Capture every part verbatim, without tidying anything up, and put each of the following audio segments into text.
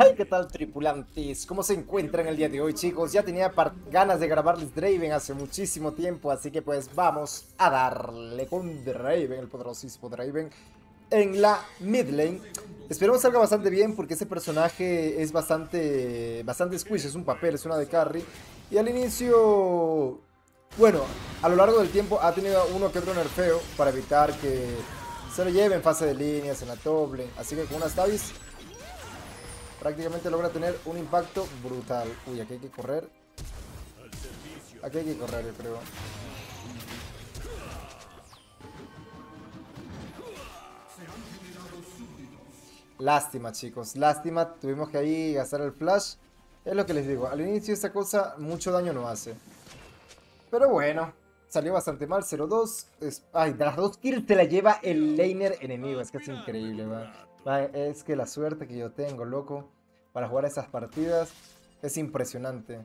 Hey, ¿qué tal, tripulantes? ¿Cómo se encuentran el día de hoy, chicos? Ya tenía ganas de grabarles Draven hace muchísimo tiempo, así que pues vamos a darle con Draven, el poderosísimo Draven, en la mid lane. Esperemos salga bastante bien porque ese personaje es bastante, bastante squish, es un papel, es una de carry. Y al inicio, bueno, a lo largo del tiempo ha tenido uno que otro nerfeo para evitar que se lo lleve en fase de líneas, en la doble. Así que con unas tabis prácticamente logra tener un impacto brutal. Uy, aquí hay que correr. Aquí hay que correr, yo creo. Lástima, chicos, lástima. Tuvimos que ahí gastar el flash. Es lo que les digo, al inicio esta cosa mucho daño no hace. Pero bueno, salió bastante mal, cero dos. Es... Ay, de las dos kills te la lleva el laner enemigo. Es que es increíble, va. Es que la suerte que yo tengo, loco, para jugar esas partidas es impresionante.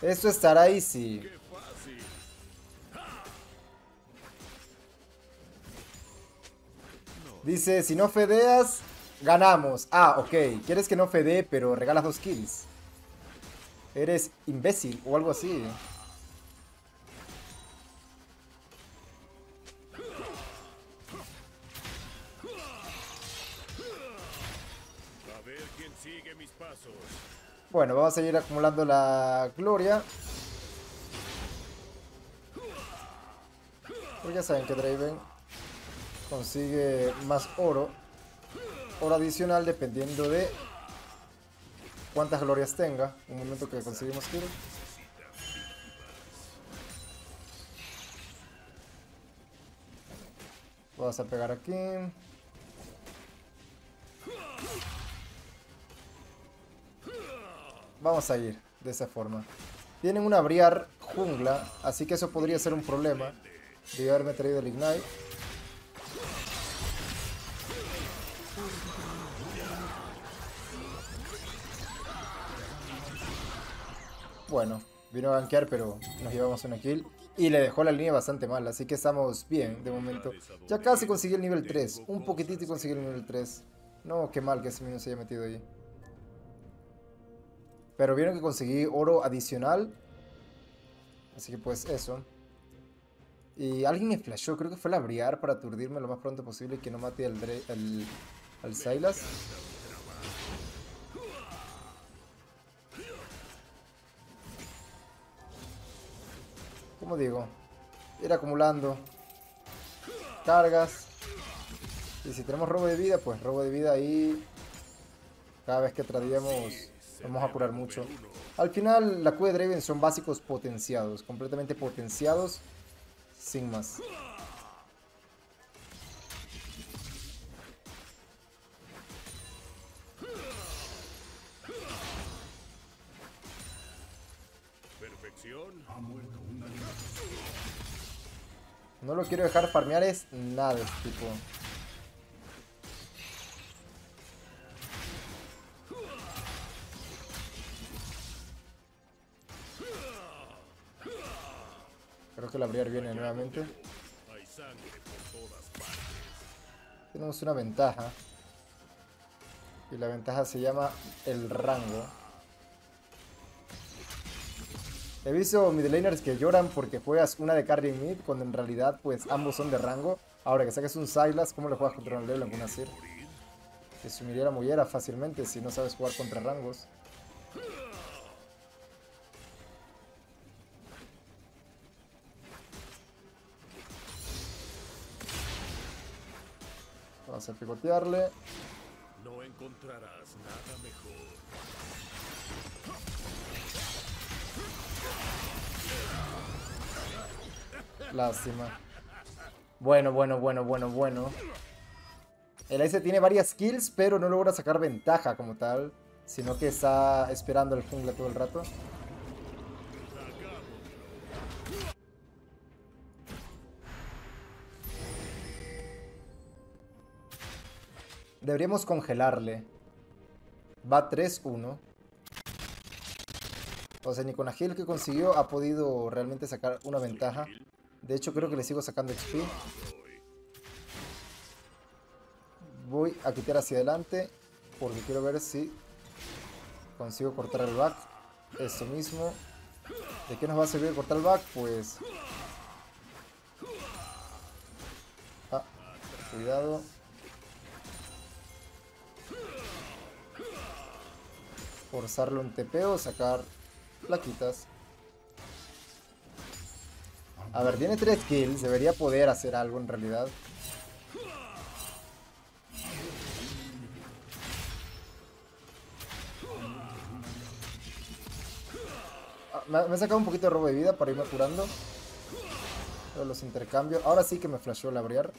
Esto estará easy. Dice, si no fedeas, ganamos. Ah, ok. Quieres que no fedee, pero regalas dos kills. Eres imbécil o algo así. Bueno, vamos a seguir acumulando la gloria. Pues ya saben que Draven consigue más oro. Oro adicional dependiendo de cuántas glorias tenga. Un momento que conseguimos kill. Vamos a pegar aquí. Vamos a ir de esa forma. Tienen una Briar jungla, así que eso podría ser un problema. Debe haberme traído el Ignite. Bueno, vino a gankear, pero nos llevamos una kill. Y le dejó la línea bastante mal, así que estamos bien de momento. Ya casi conseguí el nivel tres. Un poquitito y conseguí el nivel tres. No, qué mal que ese minion se haya metido ahí. Pero vieron que conseguí oro adicional. Así que pues eso. Y alguien me flashó, creo que fue la Briar, para aturdirme lo más pronto posible y que no mate al, Dre al, al Silas. Como digo, ir acumulando cargas. Y si tenemos robo de vida, pues robo de vida ahí. Cada vez que traíamos... Vamos a curar mucho. Al final, la Q de Draven son básicos potenciados. Completamente potenciados. Sin más. No lo quiero dejar farmear, es nada de este tipo. Creo que la Briar viene nuevamente. Tenemos una ventaja. Y la ventaja se llama el rango. He visto midlaners que lloran porque juegas una de carry mid, cuando en realidad pues ambos son de rango. Ahora que saques un Silas, ¿cómo le juegas contra un LeBlanc? Una Sir que sumiría la mollera fácilmente si no sabes jugar contra rangos. Vamos a picotearle. No encontrarás nada mejor. Lástima. Bueno, bueno, bueno, bueno, bueno. El A C tiene varias kills, pero no logra sacar ventaja como tal, sino que está esperando al jungla todo el rato. Deberíamos congelarle. Va tres uno. O sea, ni con la heal que consiguió ha podido realmente sacar una ventaja. De hecho, creo que le sigo sacando X P. Voy a quitar hacia adelante porque quiero ver si consigo cortar el back. Eso mismo. ¿De qué nos va a servir cortar el back? Pues... Ah, cuidado. Forzarle un tepeo, sacar plaquitas. A ver, tiene tres kills, debería poder hacer algo en realidad. Ah, me he sacado un poquito de robo de vida para irme curando. Pero los intercambios. Ahora sí que me flasheó la Briar.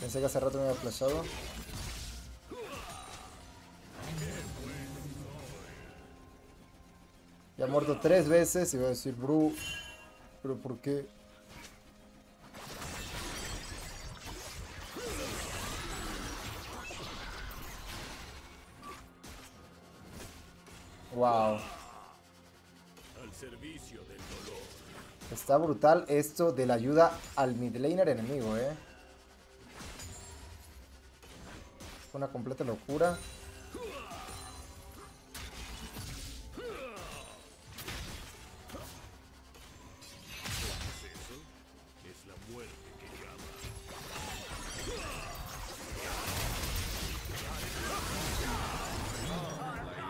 Pensé que hace rato me había flashado. Ya ha muerto tres veces y voy a decir, Bru, pero ¿por qué? Wow. Al servicio del dolor. Está brutal esto de la ayuda al midlaner enemigo, eh. Fue una completa locura.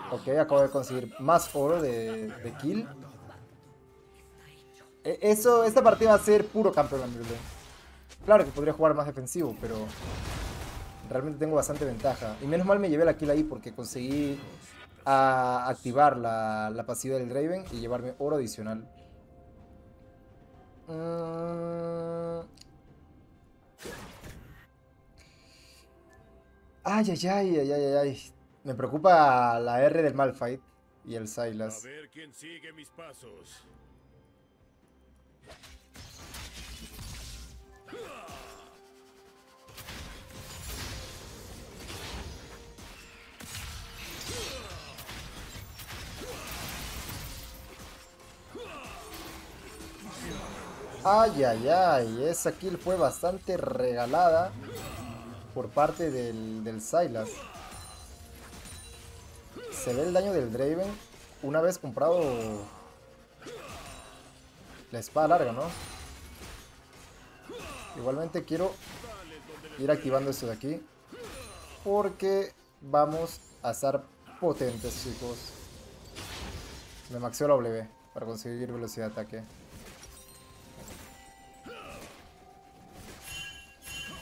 Ok, acabo de conseguir más oro de, de kill. Eso, esta partida va a ser puro campeón underdog. Claro que podría jugar más defensivo, pero realmente tengo bastante ventaja. Y menos mal me llevé la kill ahí porque conseguí a activar la, la pasiva del Draven y llevarme oro adicional. Ay, ay, ay, ay, ay, ay. Me preocupa la R del Malphite y el Silas. A ver quién sigue mis pasos. Ay, ay, ay. Esa kill fue bastante regalada por parte del, del Silas. Se ve el daño del Draven una vez comprado la espada larga, ¿no? Igualmente quiero ir activando esto de aquí porque vamos a estar potentes, chicos. Me maxeo la W para conseguir velocidad de ataque.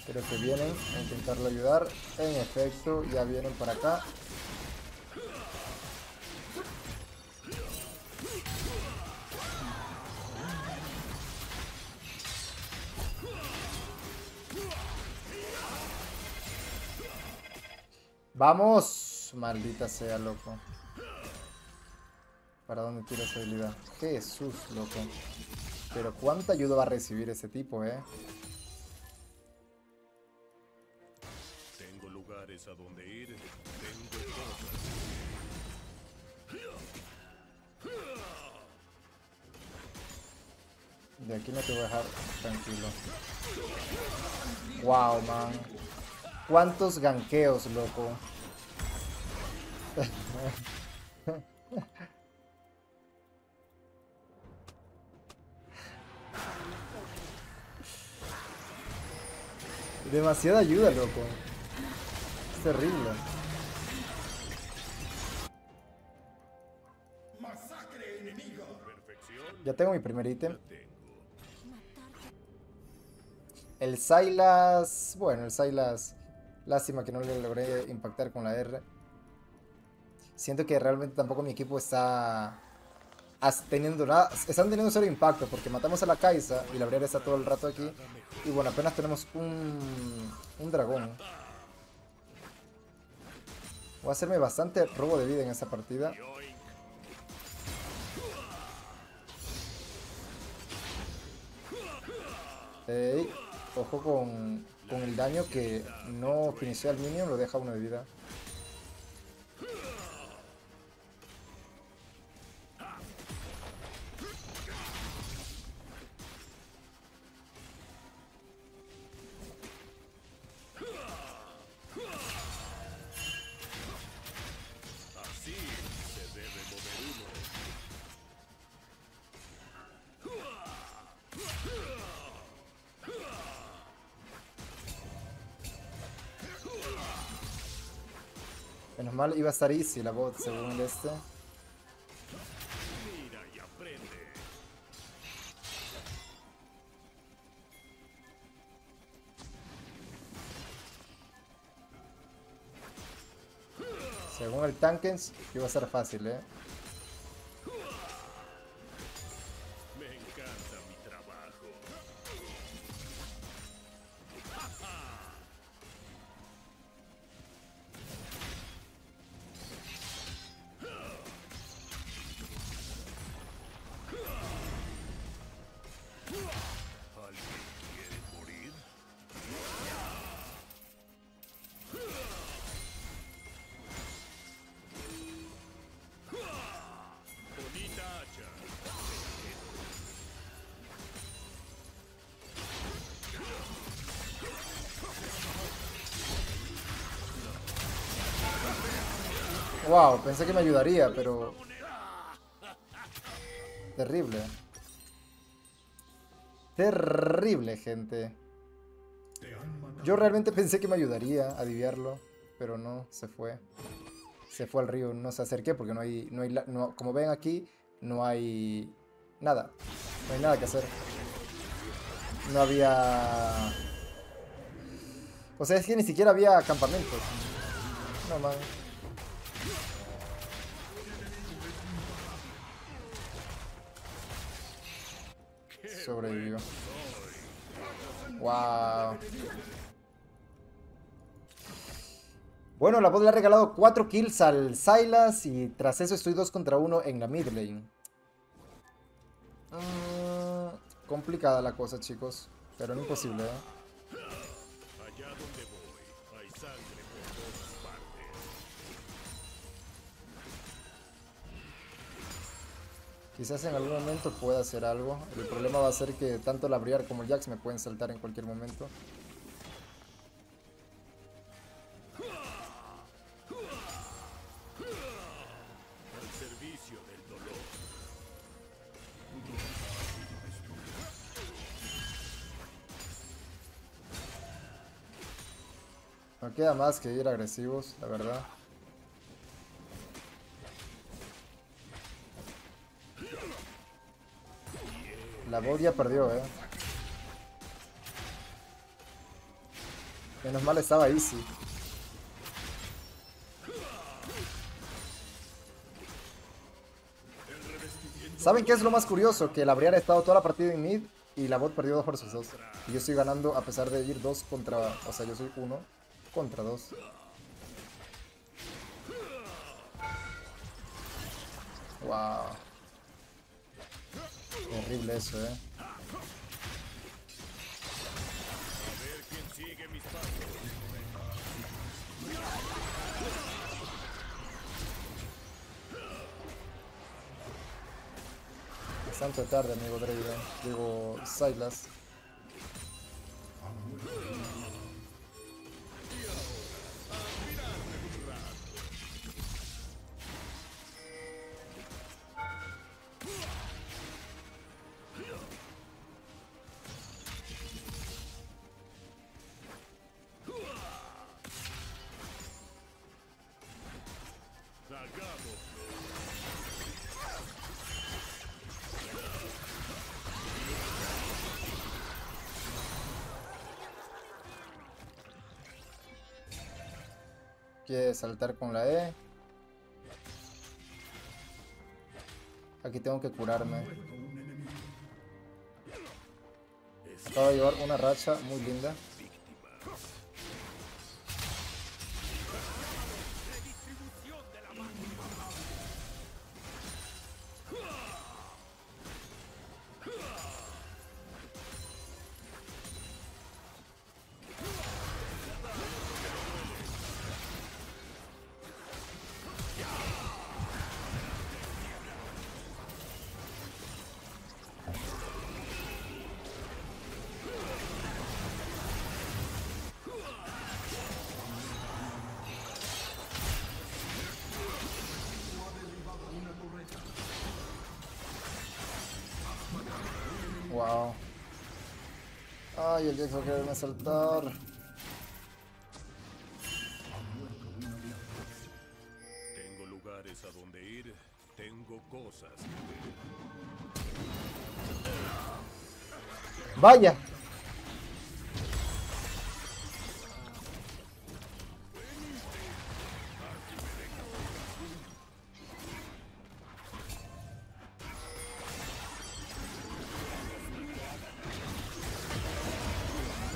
Creo que vienen a intentarlo ayudar. En efecto, ya vienen para acá. ¡Vamos! Maldita sea, loco. ¿Para dónde tira esa habilidad? Jesús, loco. Pero cuánta ayuda va a recibir ese tipo, eh. Tengo lugares a donde ir. Tengo cosas. De aquí no te voy a dejar tranquilo. Wow, man. ¿Cuántos ganqueos, loco? Demasiada ayuda, loco. Es terrible. Masacre enemigo. Ya tengo mi primer ítem. El Silas... Bueno, el Silas... Lástima que no le logré impactar con la R. Siento que realmente tampoco mi equipo está teniendo nada. Están teniendo cero impacto porque matamos a la Kai'Sa y la Briar está todo el rato aquí. Y bueno, apenas tenemos un, un dragón. Voy a hacerme bastante robo de vida en esta partida. Ey, ojo con... Con el daño que no finishea al minion, lo deja una de vida. Menos mal, iba a estar easy la bot según el este. Según el Tankens, iba a ser fácil, eh. Wow, pensé que me ayudaría, pero... Terrible. Terrible, gente. Yo realmente pensé que me ayudaría a aliviarlo, pero no, se fue. Se fue al río, no se acerqué porque no hay... No hay no, como ven aquí, no hay... Nada. No hay nada que hacer. No había... O sea, es que ni siquiera había campamentos. No, man. Sobrevivió. Wow. Bueno, la bot le ha regalado cuatro kills al Silas. Y tras eso estoy dos contra uno en la mid lane. mm, Complicada la cosa, chicos. Pero no imposible, ¿eh? Allá donde voy, hay sangre por todas partes. Quizás en algún momento pueda hacer algo. El problema va a ser que tanto la Briar como el Jax me pueden saltar en cualquier momento. No queda más que ir agresivos, la verdad. La bot ya perdió, eh. Menos mal estaba easy. ¿Saben qué es lo más curioso? Que la Briar ha estado toda la partida en mid y la bot perdió dos versus dos. Y yo estoy ganando a pesar de ir dos contra... O sea, yo soy uno contra dos. Wow. Horrible eso, eh. Bastante tarde, amigo Draven. Digo, Silas. Quiere saltar con la E. Aquí tengo que curarme. Acabo de llevar una racha muy linda. Wow. Ay, el Jax va a quererme saltar. sabes a dónde ir, tengo cosas que... Vaya.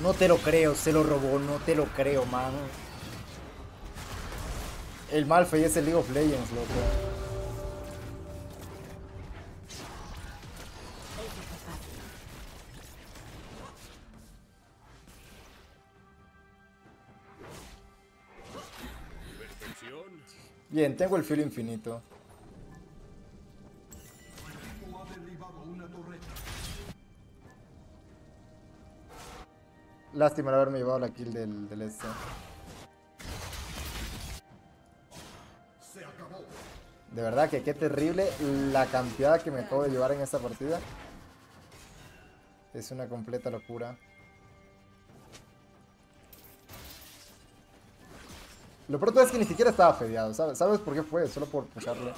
No te lo creo, se lo robó, no te lo creo, mano. El Malphite es el League of Legends, loco. Bien, tengo el filo infinito. Lástima haberme llevado la kill del, del este. De verdad que qué terrible la campeada que me acabo de llevar en esta partida. Es una completa locura. Lo pronto es que ni siquiera estaba fedeado, ¿sabes? ¿Sabes por qué fue? Solo por pujarle.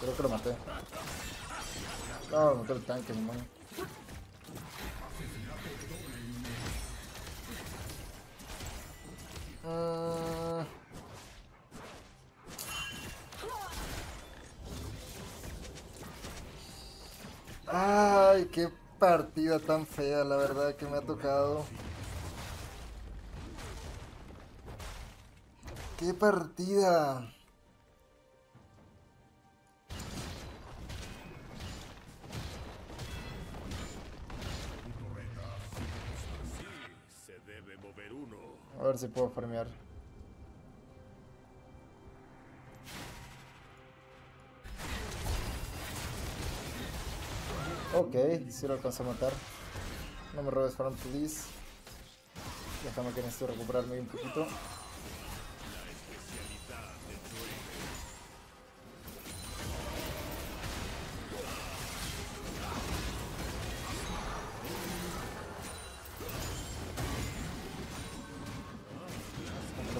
Creo que lo maté. No, lo maté el tanque, mi mano. Uh... Ay, qué partida tan fea, la verdad, que me ha tocado. Qué partida. A ver si puedo farmear. Ok, sí lo alcanzo a matar. No me robes farm, please. Déjame que necesito recuperarme un poquito.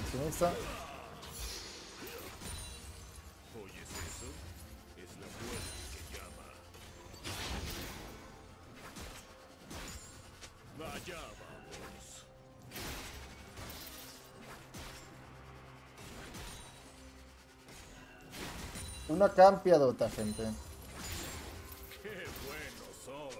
Optimista. ¿Oyes eso? Es la puerta que llama. Vaya, vamos. Una campeadota, gente. Qué bueno soy.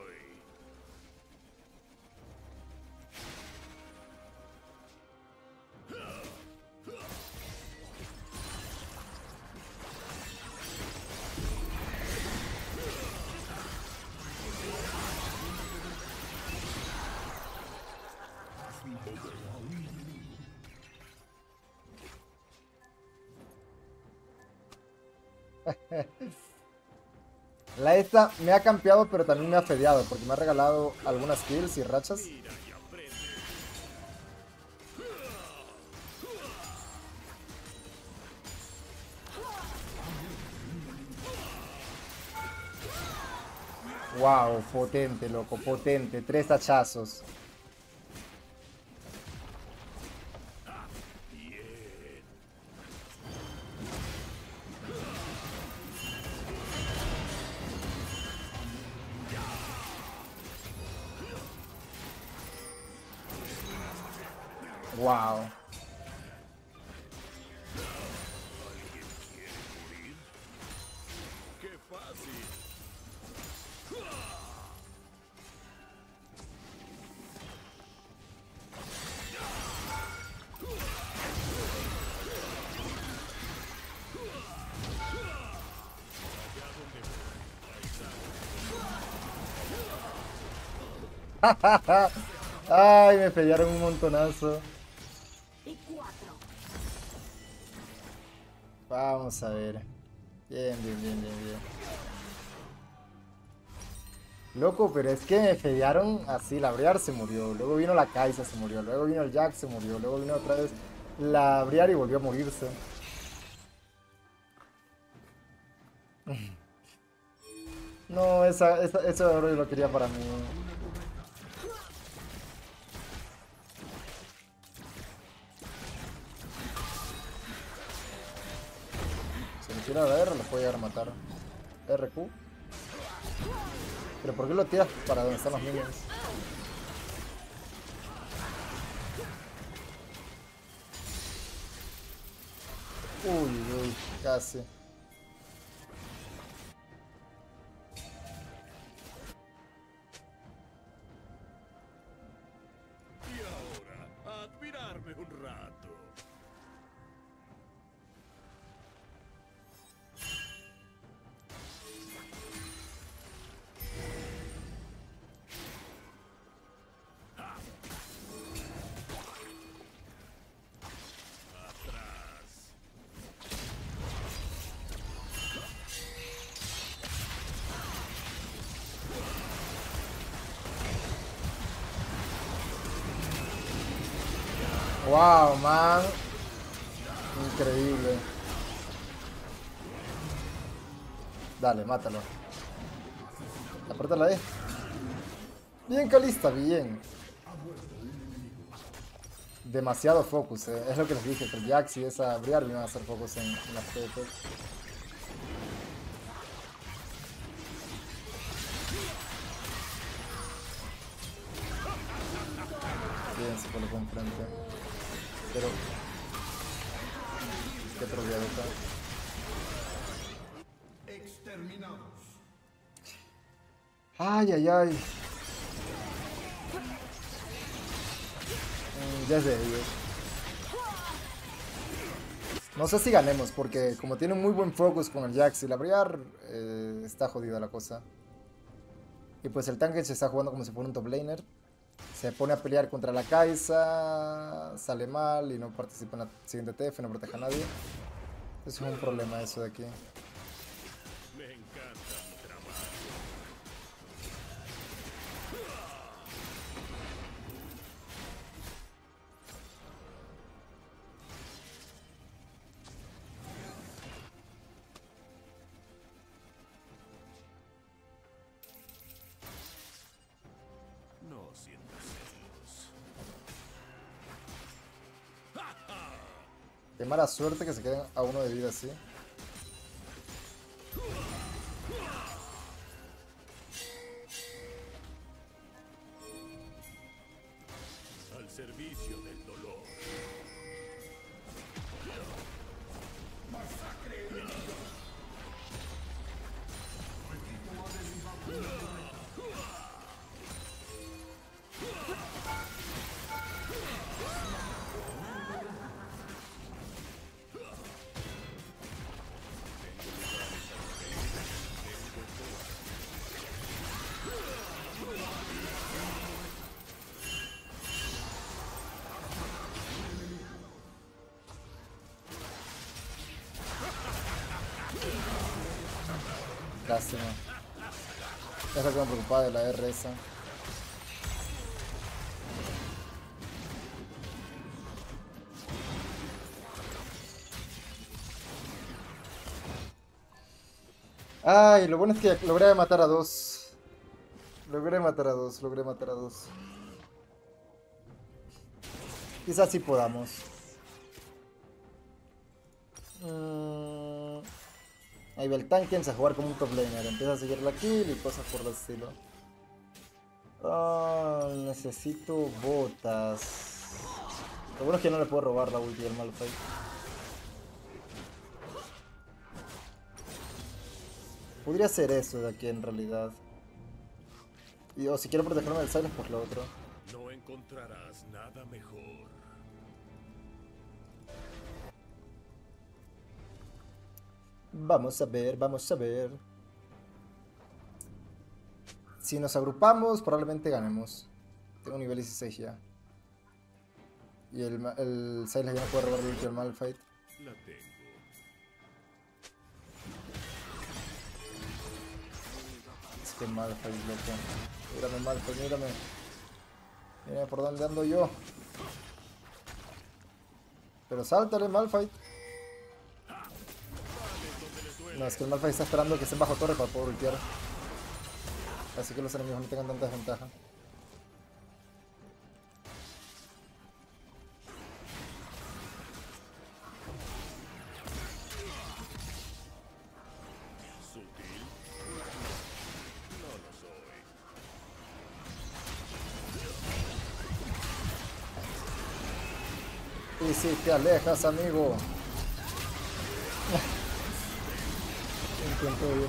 La esta me ha campeado, pero también me ha fedeado, porque me ha regalado algunas kills y rachas. Wow, potente, loco, potente. Tres hachazos. Wow. ¡Qué fácil! Ay, me pelearon un montonazo. Vamos a ver. Bien, bien, bien, bien, bien. Loco, pero es que me fedearon así, la Briar se murió, luego vino la Kai'Sa, se murió, luego vino el Jax, se murió, luego vino otra vez la Briar y volvió a morirse. No, esa, esa, ese oro yo lo quería para mí. Si me tira la R, lo puedo llegar a matar. R Q. ¿Pero por qué lo tiras para donde están los minions? Uy, uy, casi. Wow, man. Increíble. Dale, mátalo. Aparta la E. Bien, Kalista, bien. Demasiado focus, eh. Es lo que les dije, que el Jax y esa Briar me van a hacer focus en, en las P P. Bien, se colocó enfrente. Pero... qué troleado está. Exterminamos. Ay, ay, ay. Mm, ya sé, Dios. No sé si ganemos, porque como tiene un muy buen focus con el Jax y la Briar, eh, está jodida la cosa. Y pues el tanque se está jugando como si fuera un top laner. Se pone a pelear contra la Kai'Sa, sale mal y no participa en la siguiente T F, no protege a nadie. Eso es un problema, eso de aquí. Me encanta mi trabajo. No siento. Qué mala suerte que se queden a uno de vida así. Al servicio del dolor. Masacre. Lástima. Es lo que me preocupaba de la R esa. Ay, lo bueno es que logré matar a dos. Logré matar a dos, logré matar a dos. Quizás sí podamos. Mmm... Ahí va el tanque, empieza a jugar como un top laner, empieza a seguir la kill y cosas por el estilo. Oh, necesito botas. Lo bueno es que no le puedo robar la ulti al Malphite. Podría ser eso de aquí en realidad. Y o oh, si quiero protegerme del Silas, pues lo otro. No encontrarás nada mejor. Vamos a ver, vamos a ver. Si nos agrupamos, probablemente ganemos. Tengo nivel dieciséis ya. Y el, el Silas ya no puede robar el último Malphite. La tengo. Es este Malphite, loco. Mírame, Malphite, mírame. Mírame por dónde ando yo. Pero sáltale, Malphite. No, es que el Malphite está esperando que esté bajo torre para poder ultiar. Así que los enemigos no tengan tanta desventaja. Y si te alejas, amigo. Intento ir.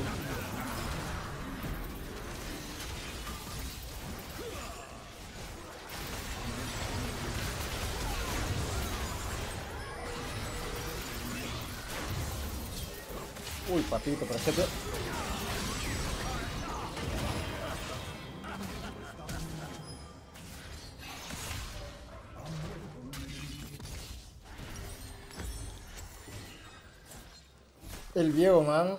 Uy, papito, pero es que te... El viejo, man.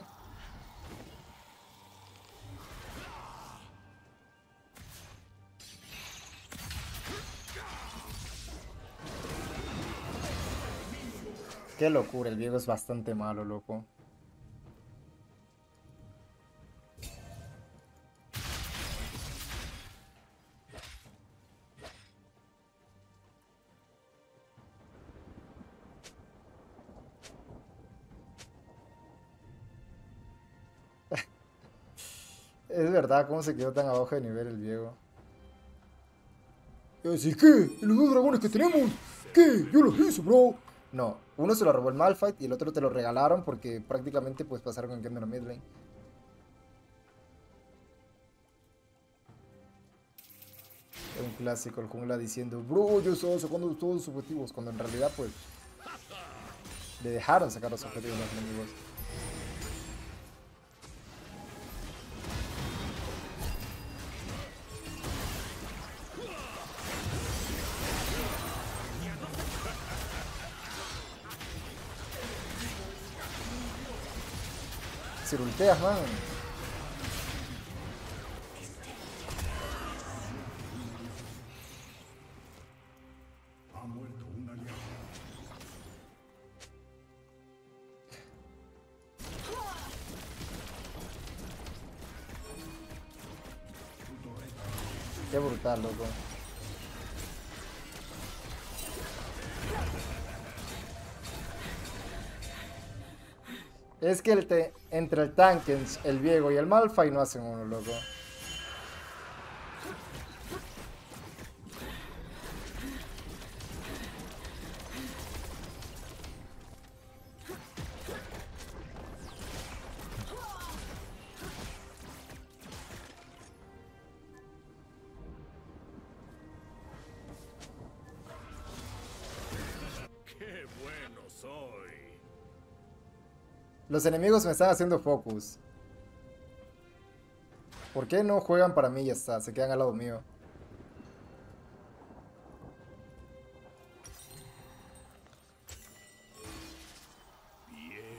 Qué locura, el viejo es bastante malo, loco. Es verdad, cómo se quedó tan abajo de nivel el viejo. Y así, ¿qué? ¿Y los dos dragones que tenemos? ¿Qué? Yo los hice, bro. No, uno se lo robó el Malphite y el otro te lo regalaron porque prácticamente pues pasaron en game de la mid lane. Es un clásico el jungla diciendo, bro, yo estaba sacando todos los objetivos, cuando en realidad pues le dejaron sacar los objetivos a los enemigos. Si ulteas, man. Ha muerto un aliado. Qué brutal, loco. Es que el te, entre el tanque, el viejo y el Malphite no hacen uno, loco. ¡Qué bueno soy! Los enemigos me están haciendo focus. ¿Por qué no juegan para mí y ya está? Se quedan al lado mío. Bien.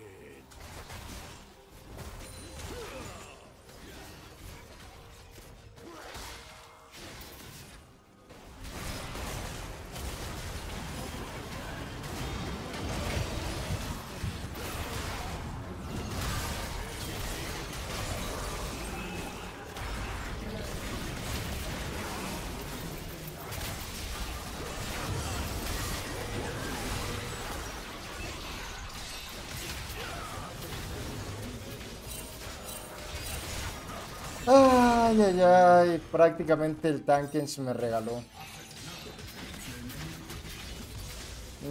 Ay, ay, ay, prácticamente el tanque me regaló.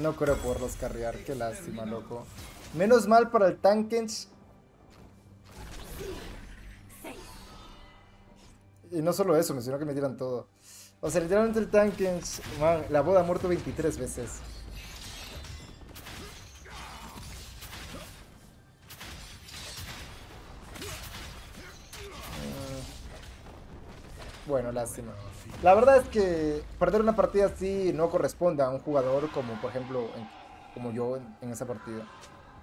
No creo poderlos carrear, qué lástima, loco. Menos mal para el tanque. Y no solo eso, me sino que me tiran todo. O sea, literalmente el tanque, man, la boda ha muerto veintitrés veces. Bueno, lástima. La verdad es que perder una partida así no corresponde a un jugador como, por ejemplo, en, como yo en, en esa partida.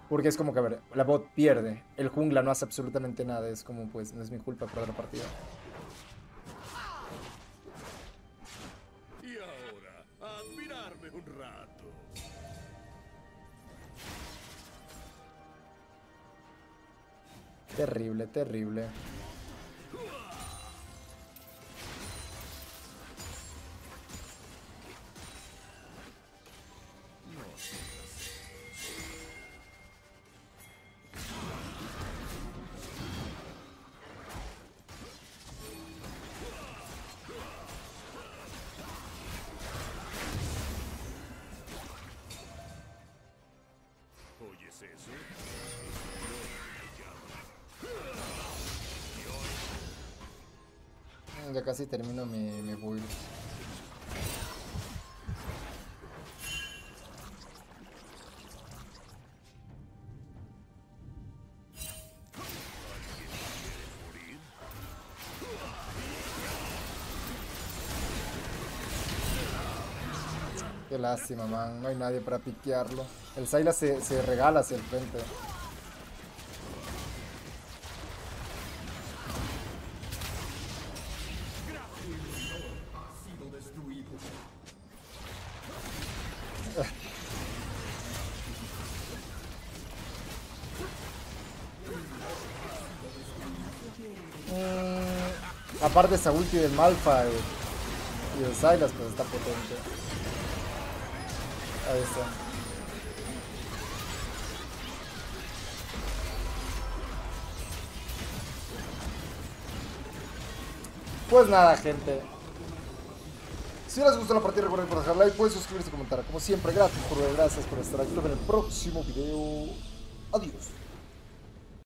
Porque es como que, a ver, la bot pierde. El jungla no hace absolutamente nada. Es como, pues, no es mi culpa perder la partida. Y ahora, a admirarme un rato. Terrible, terrible. Ya casi termino mi, mi build. Qué lástima, man, no hay nadie para piquearlo. El Silas se, se regala hacia el frente. Aparte esa ulti del Malphite y del Silas, pues está potente. Ahí está. Pues nada, gente. Si les gustó la partida, recuerden por dejar like, pueden suscribirse y comentar. Como siempre, gracias por ver, gracias por estar aquí. Nos vemos en el próximo video. Adiós.